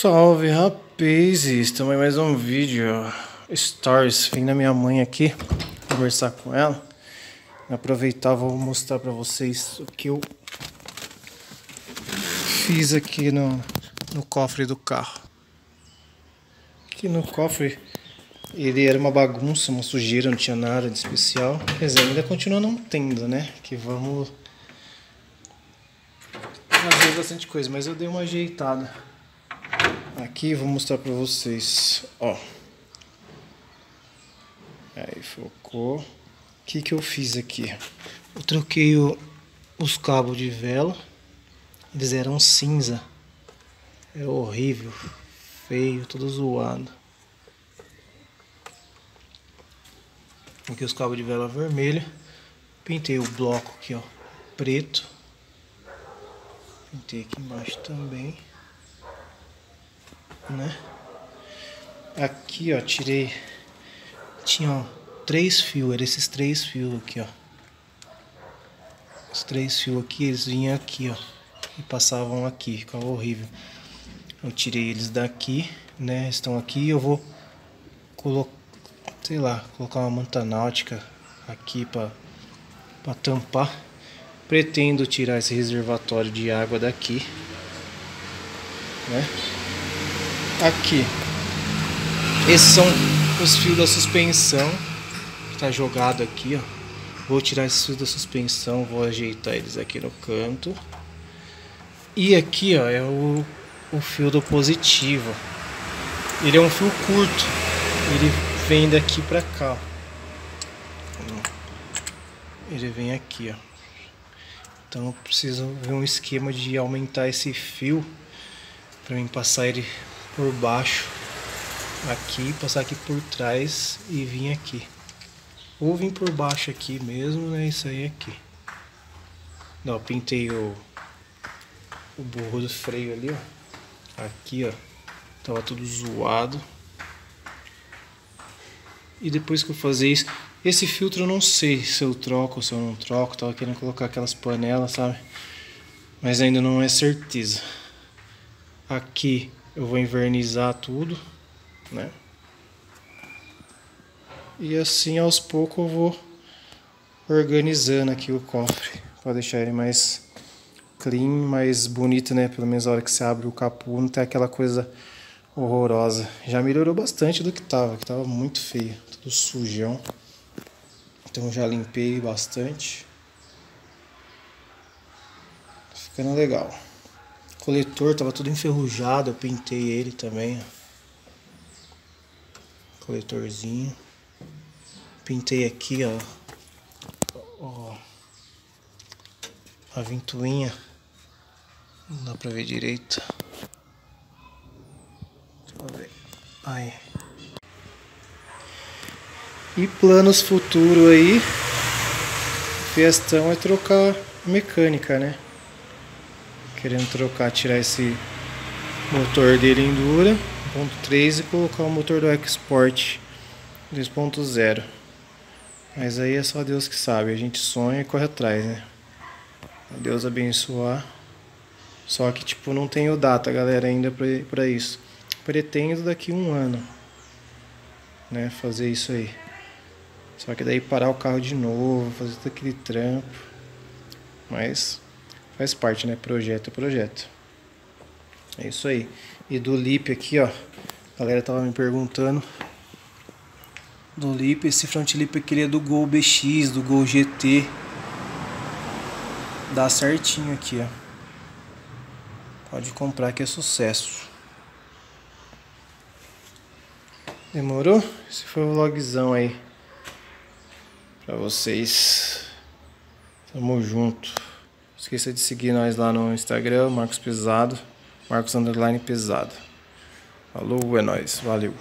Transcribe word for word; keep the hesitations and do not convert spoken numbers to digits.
Salve, rapazes! Estamos em mais um vídeo. Stars, vim da minha mãe aqui conversar com ela. Aproveitar, vou mostrar pra vocês o que eu fiz aqui no, no cofre do carro. Aqui no cofre, ele era uma bagunça, uma sujeira, não tinha nada de especial. Mas ainda continua não tendo, né? Que vamos fazer bastante coisa, mas eu dei uma ajeitada. Aqui vou mostrar pra vocês, ó. Aí focou. O que que eu fiz aqui? Eu troquei o, os cabos de vela. Eles eram cinza. Era horrível, feio, todo zoado. Aqui os cabos de vela vermelho. Pintei o bloco aqui, ó, preto. Pintei aqui embaixo também, né? Aqui, ó, tirei. Tinha, ó, três fios. Era esses três fios aqui, ó. Os três fios aqui, eles vinham aqui, ó, e passavam aqui. Ficava horrível. Eu tirei eles daqui, né? Estão aqui. Eu vou colocar, sei lá, colocar uma manta náutica aqui pra, pra tampar. Pretendo tirar esse reservatório de água daqui, né? Aqui, esses são os fios da suspensão que tá jogado aqui, ó. Vou tirar esses fios da suspensão, vou ajeitar eles aqui no canto. E aqui, ó, é o, o fio do positivo. Ele é um fio curto, ele vem daqui pra cá, ó. Ele vem aqui, ó. Então eu preciso ver um esquema de aumentar esse fio pra mim passar ele por baixo aqui, passar aqui por trás e vir aqui, ou vir por baixo aqui mesmo, né? Isso aí aqui. Não, pintei o, o burro do freio ali, ó. Aqui, ó, tava tudo zoado. E depois que eu fazer isso, esse filtro eu não sei se eu troco ou se eu não troco. Tava querendo colocar aquelas panelas, sabe? Mas ainda não é certeza. Aqui eu vou invernizar tudo, né? E assim, aos poucos, eu vou organizando aqui o cofre para deixar ele mais clean, mais bonito, né? Pelo menos a hora que você abre o capô não tem aquela coisa horrorosa. Já melhorou bastante do que tava, que tava muito feio, tudo sujão. Então já limpei bastante. Tá ficando legal. Coletor tava tudo enferrujado, eu pintei ele também, ó. Coletorzinho. Pintei aqui, ó, ó, a ventoinha. Não dá pra ver direito. Deixa eu ver. Aí. E planos futuros aí. A questão é trocar a mecânica, né? Querendo trocar, tirar esse motor dele Endura um ponto três e colocar o motor do X-Sport dois ponto zero. Mas aí é só Deus que sabe, a gente sonha e corre atrás, né? Deus abençoar. Só que, tipo, não tenho data, galera, ainda pra isso. Pretendo daqui um ano, né, fazer isso aí. Só que daí parar o carro de novo, fazer todo aquele trampo. Mas faz parte, né? Projeto é projeto. É isso aí. E do lip aqui, ó, a galera tava me perguntando do lip. Esse front lip aqui, ele é do Gol B X, do Gol G T. Dá certinho aqui, ó. Pode comprar que é sucesso. Demorou? Esse foi o vlogzão aí pra vocês. Tamo junto. Esqueça de seguir nós lá no Instagram, Marcos Pesado, Marcos Underline Pesado. Falou, é nóis, valeu.